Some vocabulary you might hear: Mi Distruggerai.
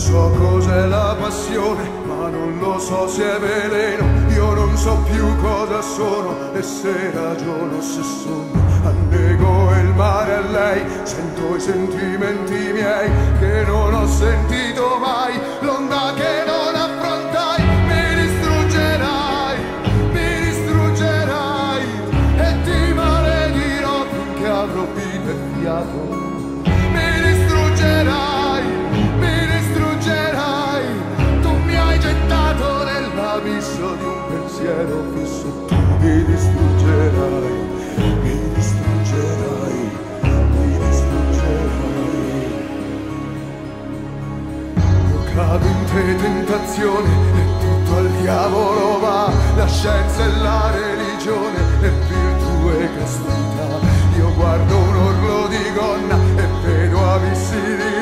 Non so cos'è la passione, ma non lo so se è veleno. Io non so più cosa sono e se ragiono, se sogno. Annego il mare a lei, sento i sentimenti miei che non ho sentito mai, l'onda che non affrontai. Mi distruggerai, mi distruggerai e ti maledirò finché avrò vita e fiato. Mi distruggerai. L'abisso di un pensiero fisso, tu mi distruggerai, mi distruggerai, mi distruggerai. Io cado in te tentazione e tutto al diavolo va, la scienza e la religione e virtù e castità. Io guardo un orlo di gonna e vedo abissi di